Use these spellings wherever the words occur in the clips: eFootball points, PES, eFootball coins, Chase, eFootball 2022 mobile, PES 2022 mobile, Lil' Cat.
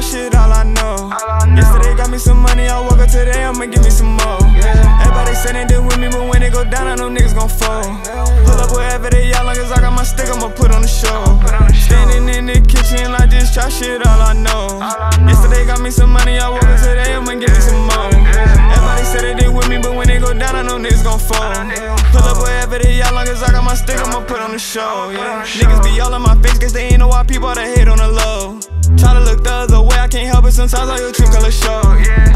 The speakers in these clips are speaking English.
my shit, all I know. Yesterday got me some money, I woke up today, I'ma give me some more. Everybody said they did with me, but when it go down, I know niggas gon' fold. Pull up wherever they y'all, long as I got my stick, I'ma put on the show. Standing in the kitchen, I just try shit, all I know. Yesterday got me some money, I woke up today, I'ma give me some more. Everybody said they did with me, but when it go down, I know niggas gon' fold. Pull up wherever they y'all, long as I got my stick, I'ma put on the show, yeah. Niggas be all in my face, guess they ain't know why people that hate on the low. Try to look the other way, I can't help it, sometimes all your true color show.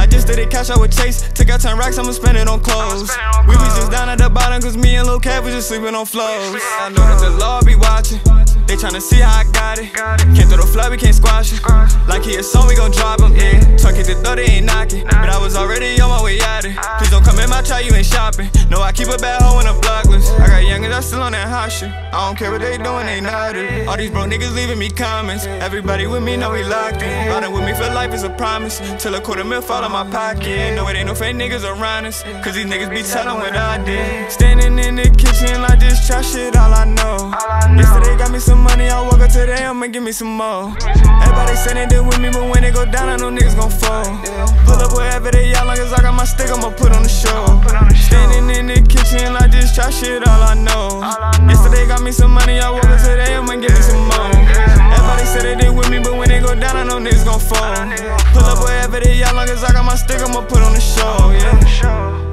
I just did a cash out with Chase, took out 10 racks, I'ma spend it on clothes. We was just down at the bottom, cause me and Lil' Cat was just sleeping on flows. I know that the law be watching, they tryna see how I got it. Can't throw the flood, we can't squash it. Like he a song, we gon' drop him, yeah. Tuck it to throw, they ain't knocking, but I was already on my way out it. Please don't come in my trap, you ain't shopping. No, I keep a bad hoe in a blocklist. I got youngins, I still on that hot shit. I don't care what they doing, they not it. All these bro niggas leaving me comments. Everybody with me know we locked in. Riding with me for life is a promise. Till a $quarter mil fall out my pocket. No, it ain't no fake niggas around us, cause these niggas be telling what I did. Standing in the kitchen, I just try shit, all I know. Yesterday got me some money, I woke up today, I'ma give me some more. Everybody said they did with me, but when it go down, I know niggas gon' fall. Pull up wherever they y'all, long as I got my stick, I'ma put on the show. Standing in the kitchen, I just try shit, all I know. Yesterday got me some money, I woke up today, I'ma give me some more. Everybody said they did with me, but when it go down, I know niggas gon' fall. Pull up wherever they y'all, long as I got my stick, I'ma put on the show, yeah.